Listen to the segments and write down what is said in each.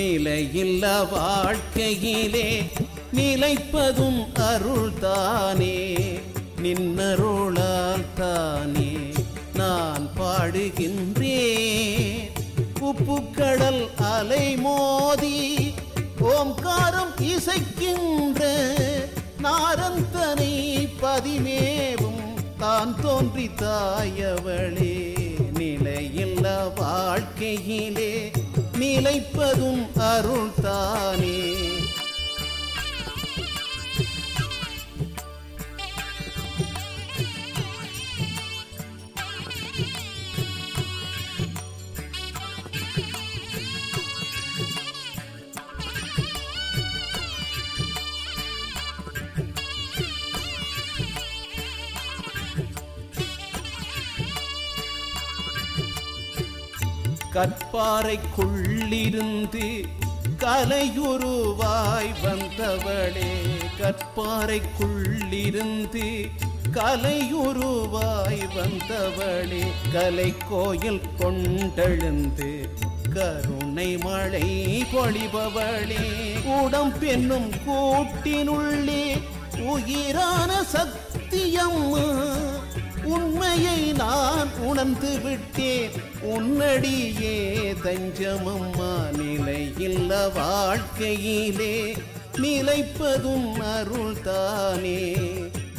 நிலையில்லா வாழ்க்கையிலே நிலைப்பதும் அருள்தானே. நின்னருளால் தானே நான் பாடுகின்றேன். உப்புக்கடல் அலை மோதி ஓம்காரம் இசைக்கின்ற நாரந்தனை பதிமேவும் தான் தோன்றி தாயவளே. நிலையில்லா வாழ்க்கையிலே நிலைப்பதும் அருள்தானே. கற்பாறைக்குள்ளிருந்து கலையுருவாய் வந்தவளே. கற்பாறைக்குள்ளிருந்து கலையுருவாய் வந்தவளே. கலை கோயில் கொண்டெழுந்து கருணை மழை பொழிபவளே. உடம்பென்னும் கூட்டினுள்ளே உயிரான சத்தியம்மா, உண்மையை நான் உணர்ந்து விட்டேன் உன்னடியே தஞ்சமம்மா. நிலையில்லா வாழ்க்கையிலே நிலைப்பதும் அருள்தானே.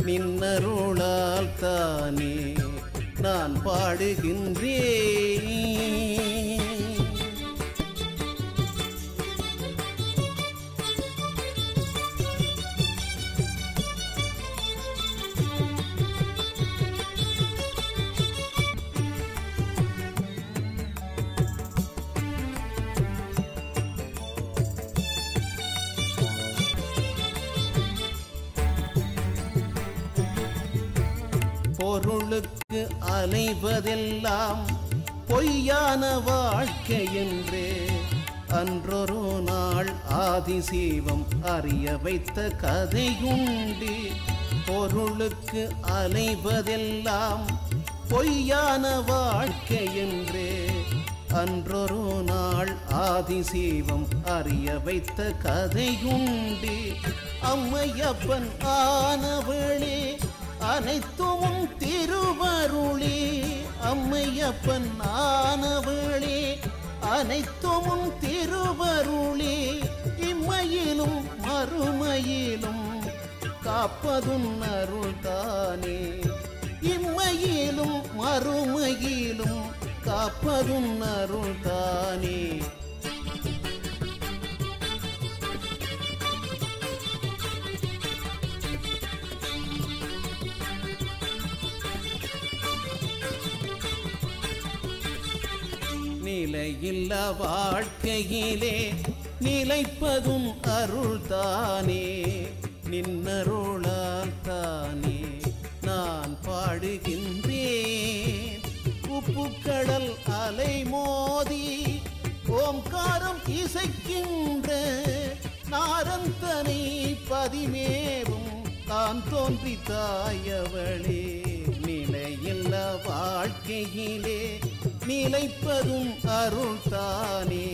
நின்னருளால் தானே நான் பாடுகின்றேன். பொருளுக்கு அலைவதெல்லாம் பொய்யான வாழ்க்கை என்று அன்றொரு நாள் ஆதிசீவம் அறிய வைத்த கதையுண்டு. பொருளுக்கு அலைவதெல்லாம் பொய்யான வாழ்க்கை என்று அன்றொரு நாள் ஆதிசீவம் அறிய வைத்த கதையுண்டு. அம்மையப்பன் ஆனவளே அனைத்தும் திருவருளே. அம்மையப்பன் ஆனவளே அனைத்தும் திருவருளே. இம்மையிலும் மறுமையிலும் காப்பதும் அருள்தானே. இம்மையிலும் மறுமையிலும் காப்பதும் அருள்தானே. நிலையில்லா வாழ்க்கையிலே நிலைப்பதும் அருள்தானே. நின்னருளால் தானே நான் பாடுகின்றேன். உப்புக்கடல் அலை மோதி ஓம்காரம் இசைக்கின்ற நாரந்தனை பதிமேவும் தான் தோன்றி தாயவளே. நிலையில்லா வாழ்க்கையிலே நிலைப்பதும் அருள்தானே.